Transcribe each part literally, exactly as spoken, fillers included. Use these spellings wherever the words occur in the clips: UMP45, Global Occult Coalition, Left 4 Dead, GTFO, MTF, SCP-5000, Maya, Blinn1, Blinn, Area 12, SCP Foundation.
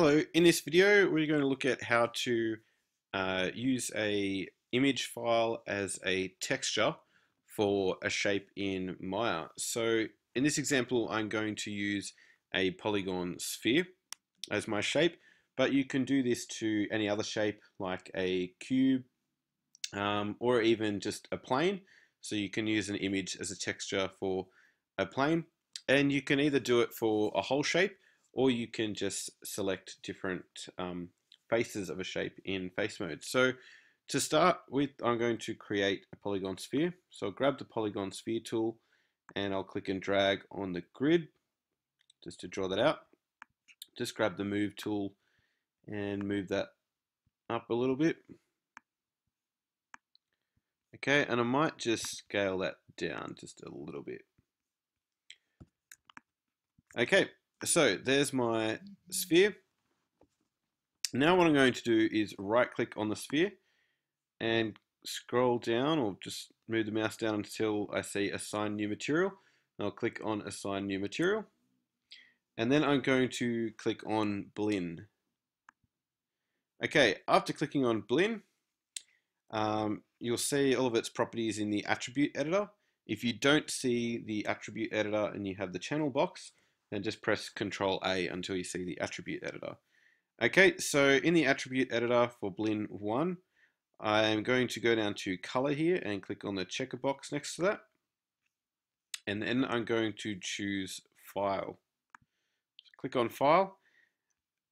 Hello, in this video we're going to look at how to uh, use a image file as a texture for a shape in Maya. So in this example I'm going to use a polygon sphere as my shape, but you can do this to any other shape like a cube um, or even just a plane. So you can use an image as a texture for a plane, and you can either do it for a whole shape, or you can just select different um, faces of a shape in face mode. So to start with, I'm going to create a polygon sphere. So I'll grab the polygon sphere tool and I'll click and drag on the grid just to draw that out. Just grab the move tool and move that up a little bit. Okay, and I might just scale that down just a little bit. Okay. So there's my sphere. Now what I'm going to do is right click on the sphere and scroll down, or just move the mouse down until I see assign new material. And I'll click on assign new material. And then I'm going to click on Blinn. Okay, after clicking on Blinn, um, you'll see all of its properties in the attribute editor. If you don't see the attribute editor and you have the channel box, and just press Control A until you see the attribute editor. Okay, so in the attribute editor for Blinn one, I'm going to go down to color here and click on the checker box next to that. And then I'm going to choose file. So click on file.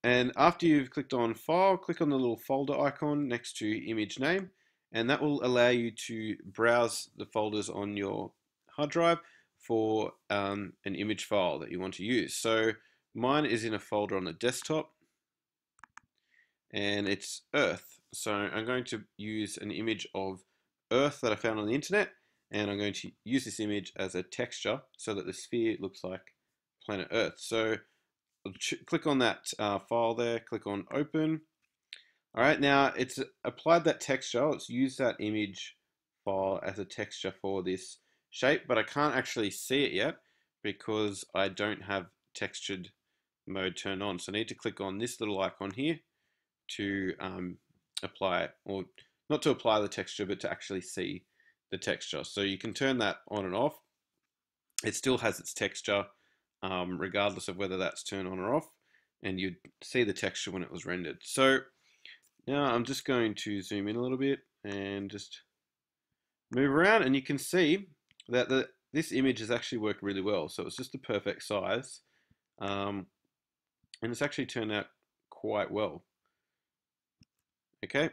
And after you've clicked on file, click on the little folder icon next to image name. And that will allow you to browse the folders on your hard drive for um, an image file that you want to use. So mine is in a folder on the desktop and it's Earth. So I'm going to use an image of Earth that I found on the internet, and I'm going to use this image as a texture so that the sphere looks like planet Earth. So I'll click on that uh, file there, click on open. All right, now it's applied that texture. Let's use that image file as a texture for this shape, but I can't actually see it yet because I don't have textured mode turned on. So I need to click on this little icon here to um, apply it, or not to apply the texture, but to actually see the texture. So you can turn that on and off. It still has its texture um, regardless of whether that's turned on or off, and you'd see the texture when it was rendered. So now I'm just going to zoom in a little bit and just move around, and you can see that the, this image has actually worked really well. So it's just the perfect size, um, and it's actually turned out quite well. Okay,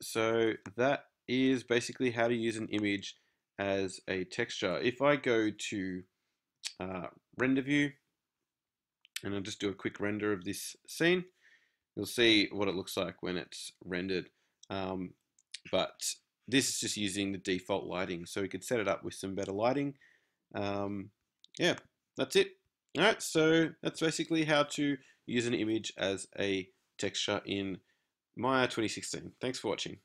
so that is basically how to use an image as a texture. If I go to uh, render view, and I'll just do a quick render of this scene, you'll see what it looks like when it's rendered. Um, but this is just using the default lighting, so we could set it up with some better lighting. Um, yeah, that's it. All right, so that's basically how to use an image as a texture in Maya twenty sixteen. Thanks for watching.